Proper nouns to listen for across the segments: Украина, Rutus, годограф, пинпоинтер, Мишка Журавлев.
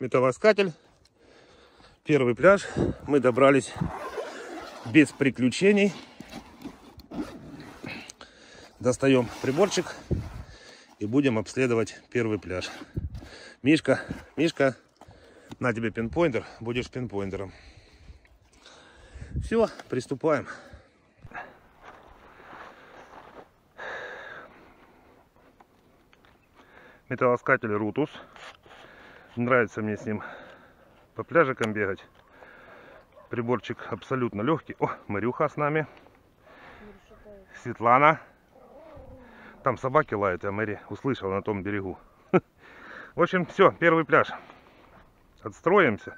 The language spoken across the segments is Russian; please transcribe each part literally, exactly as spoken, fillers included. металлоискатель. Первый пляж. Мы добрались без приключений. Достаем приборчик и будем обследовать первый пляж. Мишка, Мишка, на тебе пинпоинтер, будешь пинпоинтером. Все, приступаем. Металлоискатель Rutus. Нравится мне с ним по пляжикам бегать. Приборчик абсолютно легкий. О, Марюха с нами. Светлана. Там собаки лают, я Мэри услышал на том берегу. В общем, все, первый пляж. Отстроимся.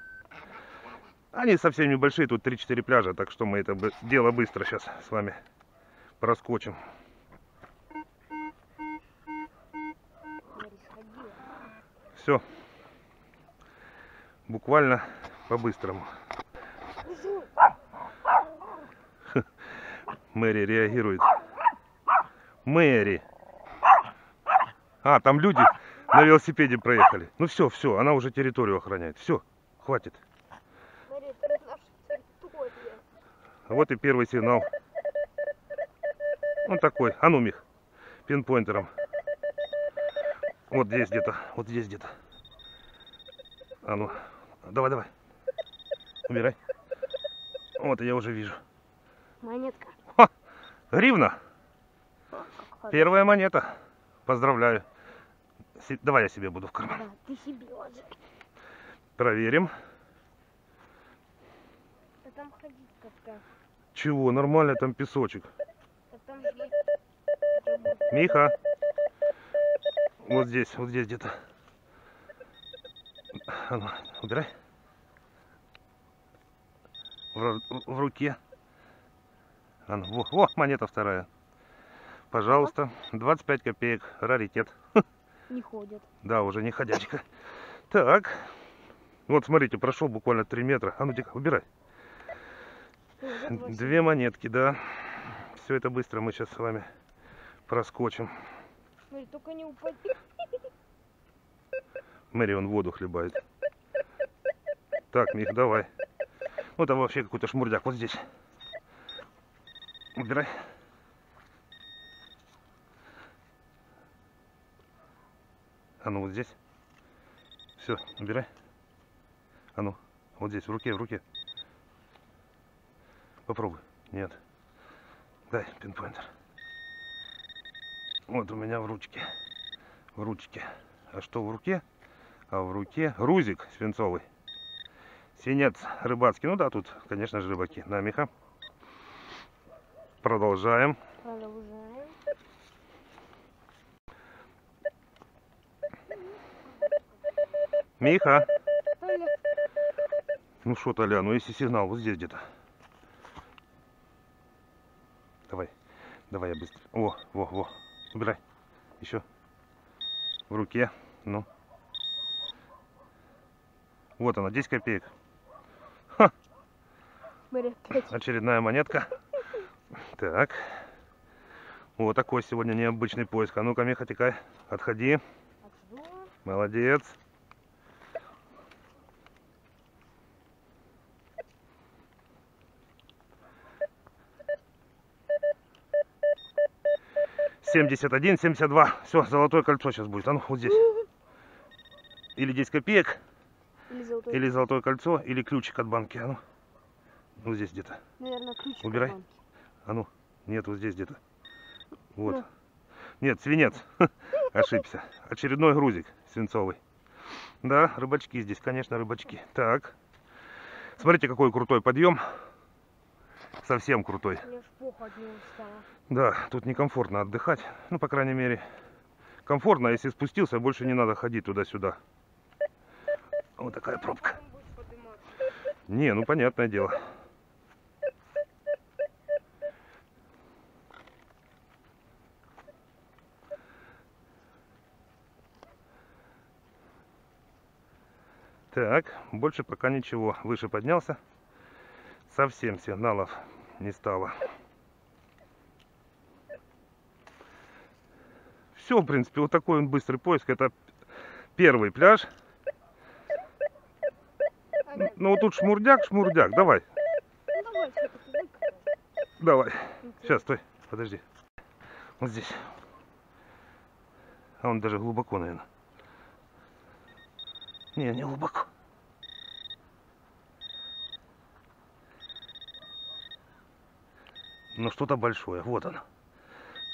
Они совсем небольшие, тут три-четыре пляжа, так что мы это дело быстро сейчас с вами проскочим. Все. Буквально по-быстрому. Мэри реагирует. Мэри. А, там люди на велосипеде проехали. Ну все, все, она уже территорию охраняет. Все, хватит. Вот и первый сигнал. Он такой. А ну, Мих, пинпоинтером. Вот здесь где-то, вот здесь где-то. А ну, давай, давай. Убирай. Вот, я уже вижу. Монетка. Ха! Гривна. Первая монета. Поздравляю. С... Давай я себе буду в карман. Да, ты себе отжиг. Проверим. Да там ходить как-то. Чего? Нормально, там песочек. Да там... Миха. Вот здесь, вот здесь где-то. А ну, убирай. В, в, в руке. А ну, во, во, монета вторая. Пожалуйста, двадцать пять копеек, раритет. Не ходит. Да, уже не ходячка. Так, вот смотрите, прошел буквально три метра. А ну, тихо, убирай. Две монетки, да. Все это быстро мы сейчас с вами проскочим. Мэри, только не упади. Мэри, он воду хлебает. Так, Мих, давай. Ну, там вообще какой-то шмурдяк. Вот здесь. Убирай. А ну вот здесь. Все, убирай. А ну, вот здесь, в руке, в руке. Попробуй. Нет. Дай пинпоинтер. Вот у меня в ручке. В ручке. А что в руке? А в руке грузик свинцовый. Синец рыбацкий. Ну да, тут, конечно же, рыбаки. На, Миха. Продолжаем. Продолжаем. Миха. Толя. Ну что, Толя, ну если сигнал вот здесь где-то. Давай, давай я быстро. О, во, во, убирай. Еще. В руке. Ну. Вот она, десять копеек. Ха. Очередная монетка. Так. Вот такой сегодня необычный поиск. А ну-ка, Миха, текай. Отходи. Молодец. семьдесят один, семьдесят два. Все, золотое кольцо сейчас будет. А ну, вот здесь. Или десять копеек, или золотое, или золотое кольцо, или ключик от банки. А ну, ну здесь где-то. Наверное, ключик. Убирай. От банки. А ну, нет, вот здесь где-то. Вот. Да. Нет, свинец. Ошибся. Очередной грузик свинцовый. Да, рыбачки здесь, конечно, рыбачки. Так. Смотрите, какой крутой подъем. Совсем крутой. Да, тут некомфортно отдыхать. Ну, по крайней мере, комфортно, если спустился, больше не надо ходить туда-сюда. Вот такая пробка. Не, ну понятное дело. Так, больше пока ничего. Выше поднялся. Совсем сигналов не стало. Все, в принципе, вот такой он быстрый поиск. Это первый пляж. Ну вот тут шмурдяк, шмурдяк, давай. Давай. Сейчас, стой, подожди. Вот здесь. А он даже глубоко, наверное. Не, не глубоко. Но что-то большое. Вот оно.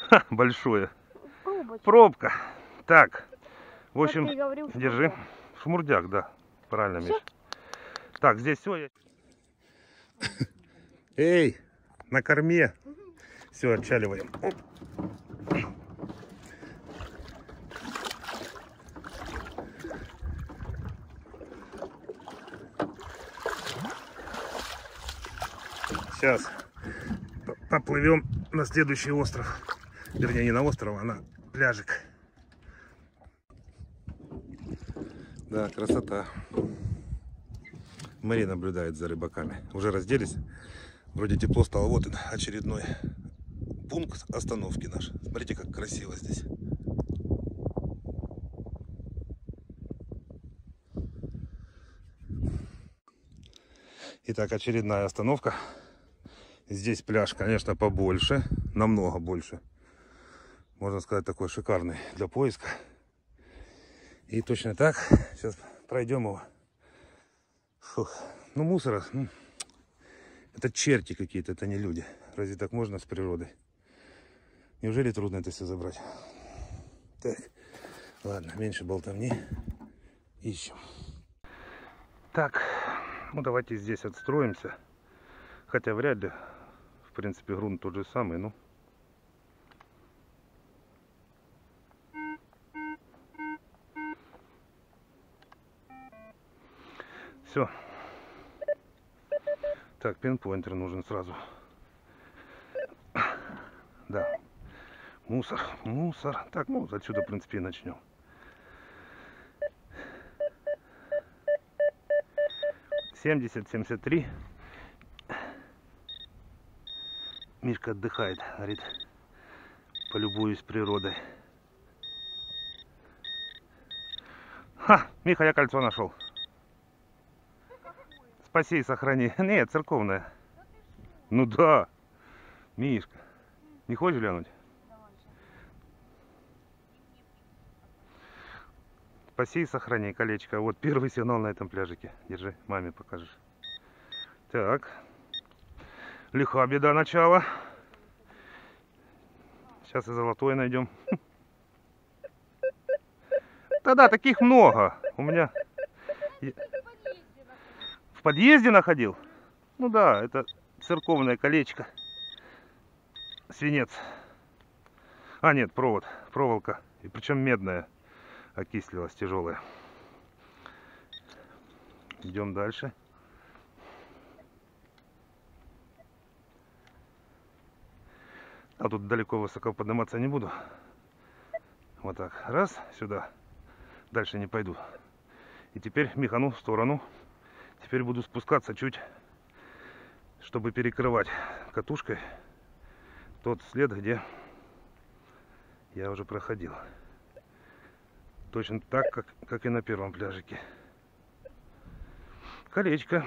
Ха, большое. Пробочка. Пробка. Так. В общем, говорил, держи. Шмурдяк. Шмурдяк, да. Правильно, Миш. Так, здесь все. Эй! На корме. Все, отчаливаем. Оп. Сейчас поплывем на следующий остров. Вернее, не на остров, а на пляжик. Да, красота. Мария наблюдает за рыбаками. Уже разделись. Вроде тепло стало. Вот он, очередной пункт остановки наш. Смотрите, как красиво здесь. Итак, очередная остановка. Здесь пляж, конечно, побольше. Намного больше. Можно сказать, такой шикарный для поиска. И точно так. Сейчас пройдем его. Фух. Ну, мусора... Это черти какие-то, это не люди. Разве так можно с природой? Неужели трудно это все забрать? Так, ладно, меньше болтовни. Ищем. Так, ну давайте здесь отстроимся. Хотя вряд ли, в принципе, грунт тот же самый, ну. Все. Так, пинпоинтер нужен сразу. Да. Мусор, мусор. Так, ну, отсюда, в принципе, и начнем. семьдесят, семьдесят три. Мишка отдыхает, говорит, полюбуюсь природой. Ха, Миха, я кольцо нашел. Спаси и сохрани. Нет, церковная. Ну да. Мишка, не хочешь глянуть? Спаси и сохрани, колечко. Вот первый сигнал на этом пляжике. Держи, маме покажешь. Так. Лиха беда начала. Сейчас и золотой найдем. Да-да, таких много. У меня... В подъезде находил? Ну да, это церковное колечко. Свинец. А нет, провод. Проволока. И причем медная. Окислилась, тяжелая. Идем дальше. А тут далеко высоко подниматься не буду. Вот так. Раз, сюда. Дальше не пойду. И теперь механу в сторону. Теперь буду спускаться чуть, чтобы перекрывать катушкой тот след, где я уже проходил. Точно так, как, как и на первом пляжике. Колечко.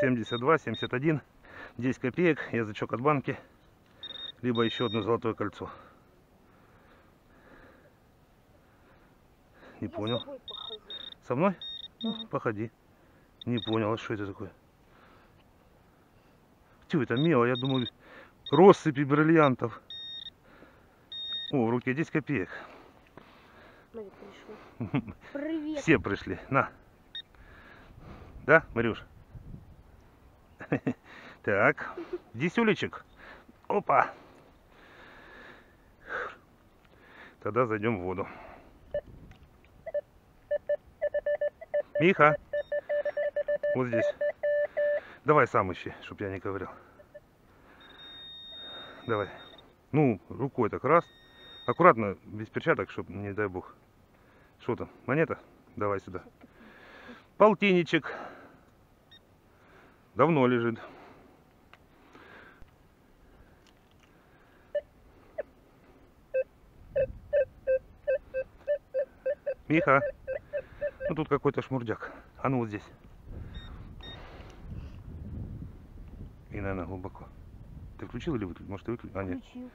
семьдесят два, семьдесят один. десять копеек, язычок от банки. Либо еще одно золотое кольцо. Не понял. Со мной? Ну, походи. Не понял, а что это такое? Тю, это мело, я думаю, россыпи бриллиантов. О, в руке десять копеек. Привет. Все пришли. На. Да, Марюш? Так. Десюлечек. Опа. Тогда зайдем в воду. Миха, вот здесь. Давай сам ищи, чтоб я не ковырял. Давай. Ну, рукой так раз. Аккуратно, без перчаток, чтоб, не дай бог. Что там, монета? Давай сюда. Полтинничек. Давно лежит. Миха. Ну тут какой-то шмурдяк. А ну вот здесь. И, наверное, глубоко. Ты включил или выключил? Может, ты выключил? А, нет. Включил.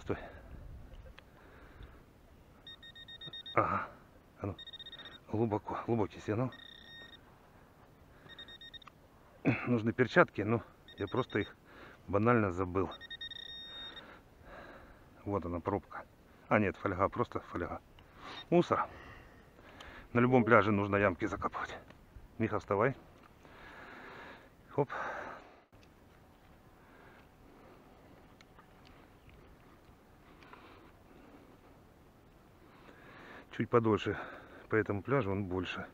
Стой. Ага. А ну. Глубоко. Глубокий сигнал. Нужны перчатки, но я просто их банально забыл. Вот она, пробка. А, нет, фольга. Просто фольга. Мусор. На любом пляже нужно ямки закапывать. Миха, вставай. Хоп. Чуть подольше по этому пляжу, он больше.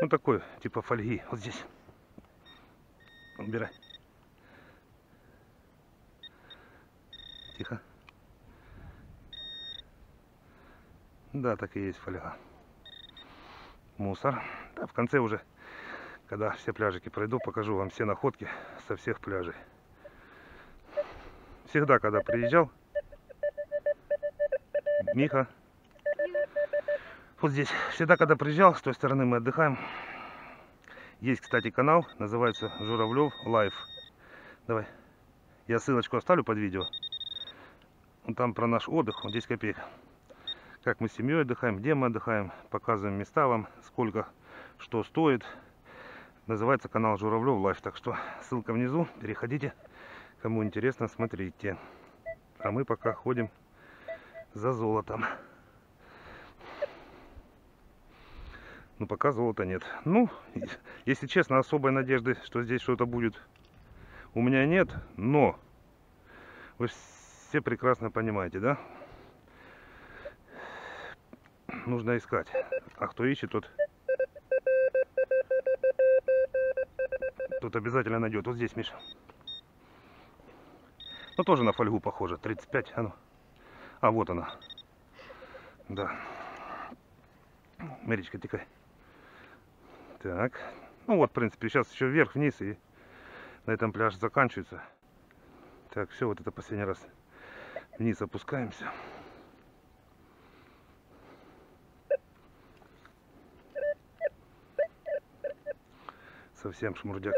Ну такой, типа фольги, вот здесь. Убирай. Тихо. Да, так и есть фольга. Мусор. Да, в конце уже, когда все пляжики пройду, покажу вам все находки со всех пляжей. Всегда, когда приезжал, Миха, вот здесь, всегда, когда приезжал, с той стороны мы отдыхаем. Есть, кстати, канал, называется Журавлев Лайф. Давай, я ссылочку оставлю под видео. Там про наш отдых, вот здесь копейка. Как мы с семьей отдыхаем, где мы отдыхаем, показываем места вам, сколько, что стоит. Называется канал Журавлев Лайф, так что ссылка внизу, переходите, кому интересно, смотрите. А мы пока ходим за золотом. Ну пока золота нет. Ну, если честно, особой надежды, что здесь что-то будет, у меня нет, но вы все прекрасно понимаете, да? Нужно искать. А кто ищет, тот... Тут обязательно найдет. Вот здесь, Миша. Ну, тоже на фольгу похоже. тридцать пять. А, ну. А вот она. Да. Мэричка, тикай. Так. Ну, вот, в принципе, сейчас еще вверх-вниз. И на этом пляж заканчивается. Так, все, вот это последний раз. Вниз опускаемся. Совсем шмурдяк.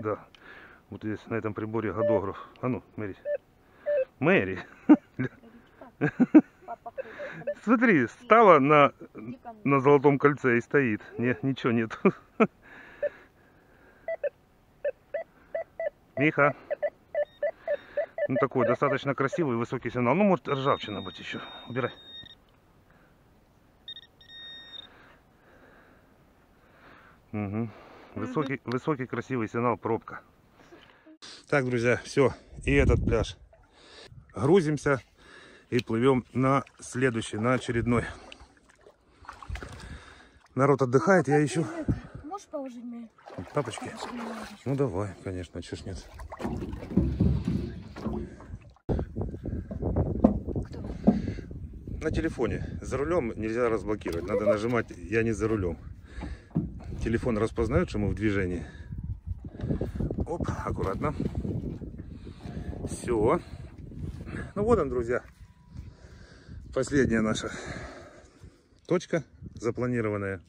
Да. Вот здесь на этом приборе годограф. А ну, Мэри. Мэри. Смотри, стала на, на золотом кольце и стоит. Не, ничего нет. Миха. Ну такой достаточно красивый, высокий сигнал. Ну, может, ржавчина быть еще. Убирай. Угу. Высокий, высокий, красивый сигнал, пробка. Так, друзья, все. И этот пляж. Грузимся и плывем на следующий, на очередной. Народ отдыхает, я ищу. Можешь положить мне? Тапочки? Ну, давай, конечно, чё ж нет. На телефоне. За рулем нельзя разблокировать. Надо нажимать «Я не за рулем». Телефон распознает, что мы в движении. Оп, аккуратно. Все. Ну вот он, друзья. Последняя наша точка запланированная.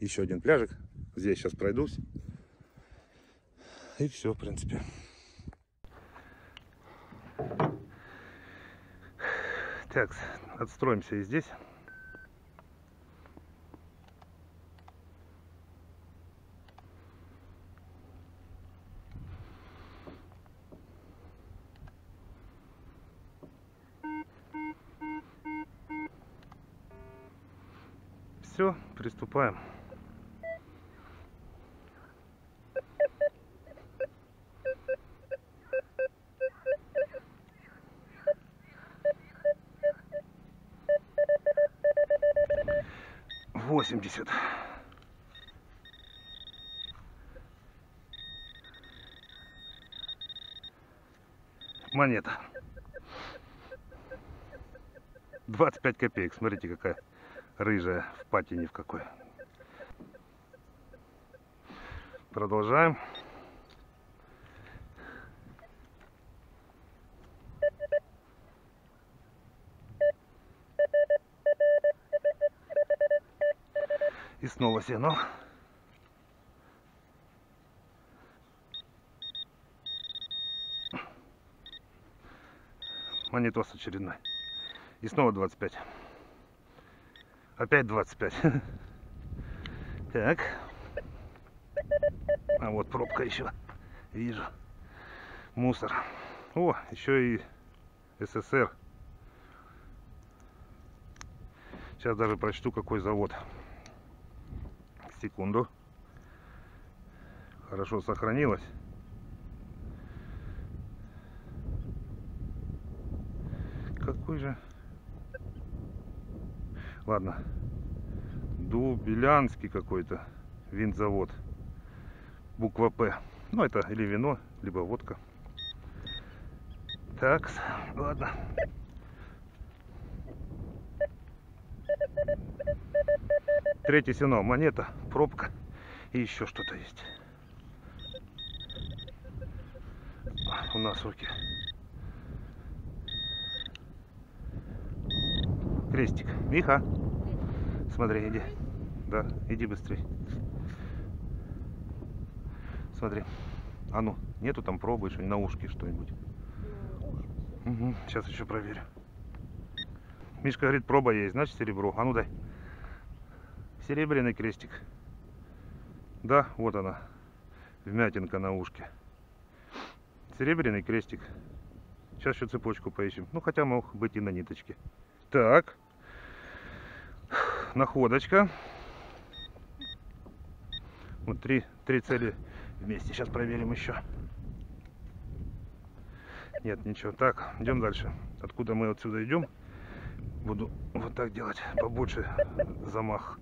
Еще один пляжик. Здесь сейчас пройдусь. И все, в принципе. Так, отстроимся и здесь. Все, приступаем. восемьдесят. Монета. двадцать пять копеек. Смотрите, какая рыжая, в патине в какой. Продолжаем. И снова сигнал. Монитос очередной. И снова двадцать пять. Опять двадцать пять. Так. А вот пробка еще. Вижу. Мусор. О, еще и СССР. Сейчас даже прочту, какой завод. Секунду. Хорошо сохранилось. Какой же? Ладно. Дубелянский какой-то винзавод. Буква П. Ну, это или вино, либо водка. Так, ладно. Третий сигнал. Монета, пробка и еще что-то есть. У нас руки. Крестик. Миха, смотри, иди. Да, иди быстрей. Смотри. А ну, нету там пробы еще, на ушки что-нибудь. Угу, сейчас еще проверю. Мишка говорит, проба есть, значит серебро. А ну дай. Серебряный крестик. Да, вот она. Вмятинка на ушке. Серебряный крестик. Сейчас еще цепочку поищем. Ну, хотя мог быть и на ниточке. Так. Находочка. Вот три, три цели вместе. Сейчас проверим еще. Нет, ничего. Так, идем дальше. Откуда мы отсюда идем? Буду вот так делать. Побольше замах.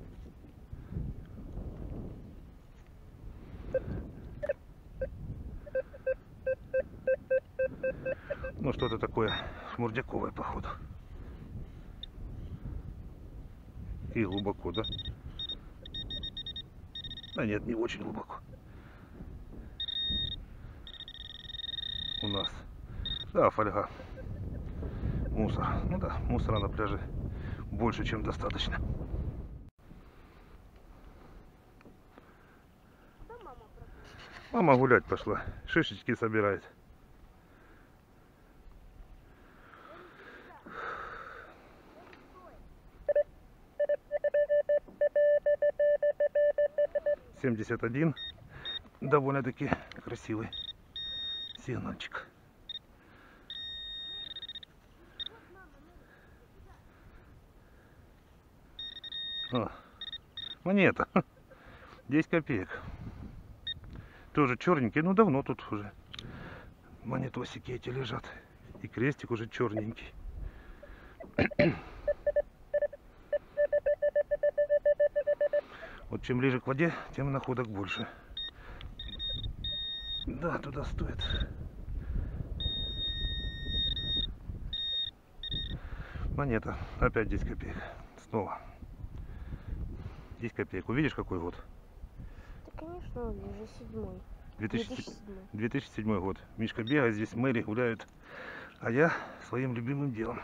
Ну, что-то такое шмурдяковое, походу. И глубоко, да? Да нет, не очень глубоко. У нас. Да, фольга. Мусор. Ну да, мусора на пляже больше, чем достаточно. Мама гулять пошла. Шишечки собирает. семьдесят один. Довольно-таки красивый сигнальчик. О, монета. десять копеек. Тоже черненький. Ну, давно тут уже монетосики эти лежат. И крестик уже черненький. Вот чем ближе к воде, тем находок больше. Да, туда стоит. Монета. Опять десять копеек. Снова. десять копеек. Увидишь, какой год? Да, конечно, он уже седьмой. две тысячи седьмой год. Мишка бегает, здесь мэри гуляют. А я своим любимым делом.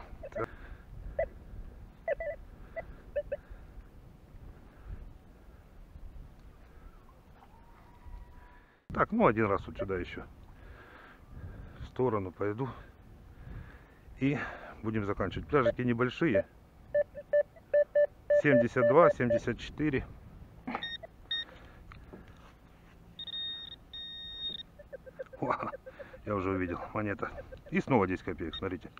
Так, ну один раз вот сюда еще в сторону пойду и будем заканчивать. Пляжики небольшие, семьдесят два, семьдесят четыре. О, я уже увидел, монета. И снова десять копеек, смотрите.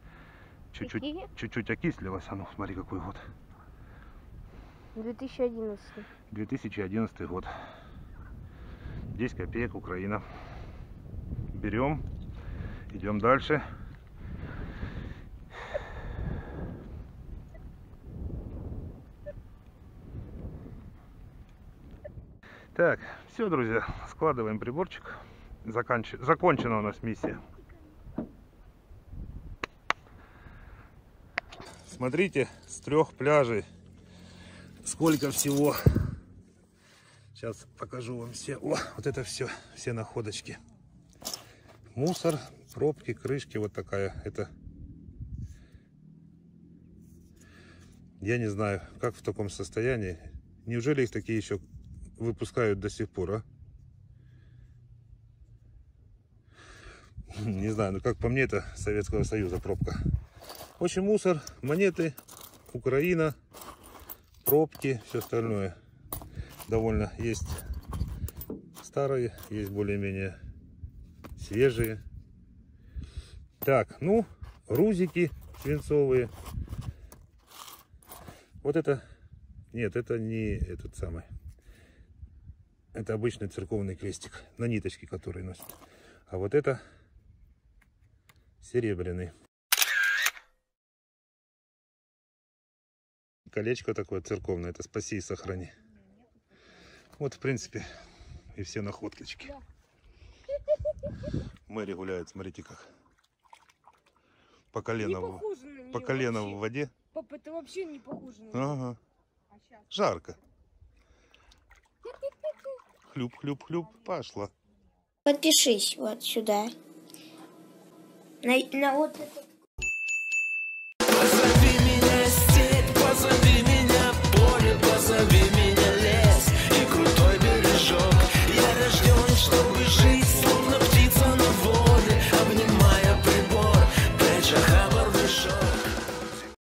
Чуть-чуть, чуть-чуть окислилась, а ну смотри какой год. две тысячи одиннадцатый. две тысячи одиннадцатый год. десять копеек, Украина. Берем, идем дальше. Так, все, друзья, складываем приборчик. Заканч... Закончена у нас миссия. Смотрите, с трех пляжей сколько всего. Сейчас покажу вам все. О, вот это все, все находочки. Мусор, пробки, крышки, вот такая. Это я не знаю, как в таком состоянии. Неужели их такие еще выпускают до сих пор, а? Не знаю, но как по мне, это Советского Союза пробка. В общем, мусор, монеты, Украина, пробки, все остальное. Довольно есть старые, есть более-менее свежие. Так, ну, грузики свинцовые. Вот это... Нет, это не этот самый. Это обычный церковный крестик на ниточке, который носит. А вот это серебряный. Колечко такое церковное. Это спаси и сохрани. Вот, в принципе, и все находочки. Мэри гуляет, смотрите как. По колено, в... По колено в воде. Папа, это вообще не похоже на него. Ага. Жарко. Хлюп-хлюп-хлюп, пошла. Подпишись вот сюда. На, на вот это.